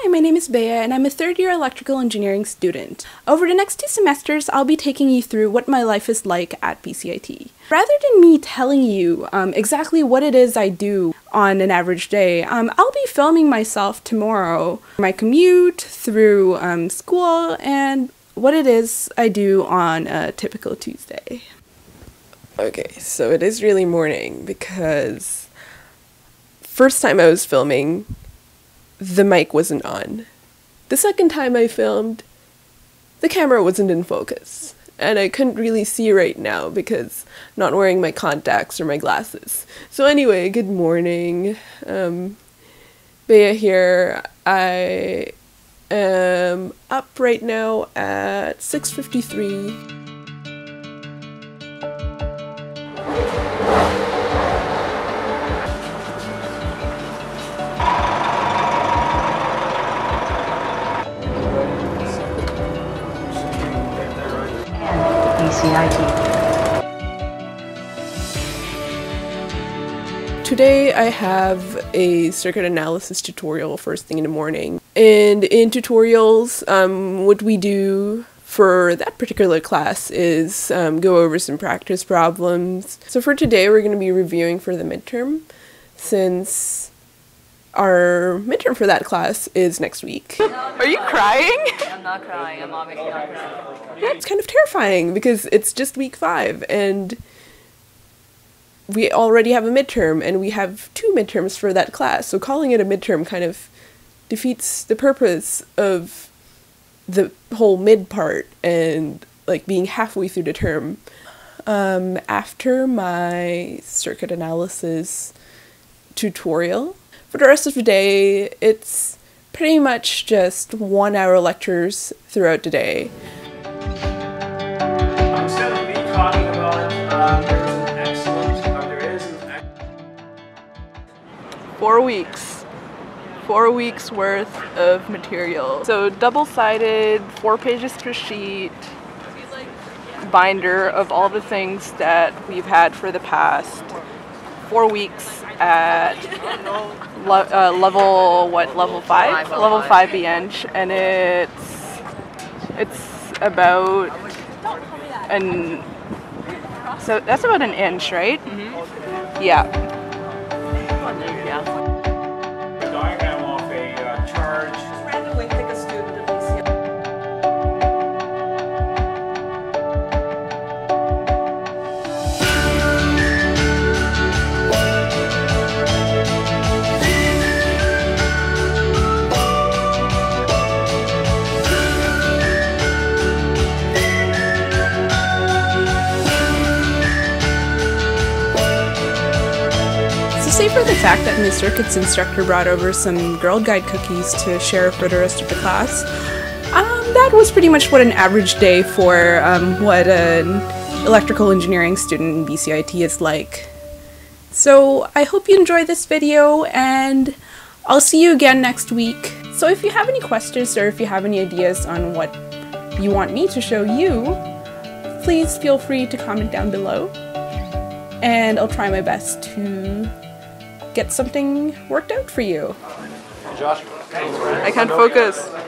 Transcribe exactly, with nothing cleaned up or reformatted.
Hi, my name is Bea and I'm a third-year electrical engineering student. Over the next two semesters, I'll be taking you through what my life is like at B C I T. Rather than me telling you um, exactly what it is I do on an average day, um, I'll be filming myself tomorrow, my commute, through um, school, and what it is I do on a typical Tuesday. Okay, so it is really morning because first time I was filming, the mic wasn't on. The second time I filmed, the camera wasn't in focus, and I couldn't really see right now because I'm not wearing my contacts or my glasses. So anyway, good morning. Um, Bea here. I am up right now at six fifty-three. Today I have a circuit analysis tutorial first thing in the morning, and in tutorials um, what we do for that particular class is um, go over some practice problems. So for today we're going to be reviewing for the midterm, since our midterm for that class is next week. Are you crying? I'm not crying. I'm obviously not crying. It's kind of terrifying because it's just week five and we already have a midterm and we have two midterms for that class. So calling it a midterm kind of defeats the purpose of the whole mid part and like being halfway through the term. Um, after my circuit analysis tutorial, for the rest of the day, it's pretty much just one-hour lectures throughout the day. I'm still going to be talking about um, there's an excellent, or there is an excellent. Four weeks. Four weeks worth of material. So double-sided, four pages per sheet, binder of all the things that we've had for the past four weeks. At le uh, level what level five level five bench, and it's it's about an so that's about an inch, right? Mm-hmm. Yeah. The diagram off a charge. Randomly pick a student. Save for the fact that Miz Circuit's instructor brought over some Girl Guide cookies to share for the rest of the class, um, that was pretty much what an average day for um, what an electrical engineering student in B C I T is like. So I hope you enjoyed this video, and I'll see you again next week. So if you have any questions or if you have any ideas on what you want me to show you, please feel free to comment down below, and I'll try my best to get something worked out for you. Josh, I can't focus.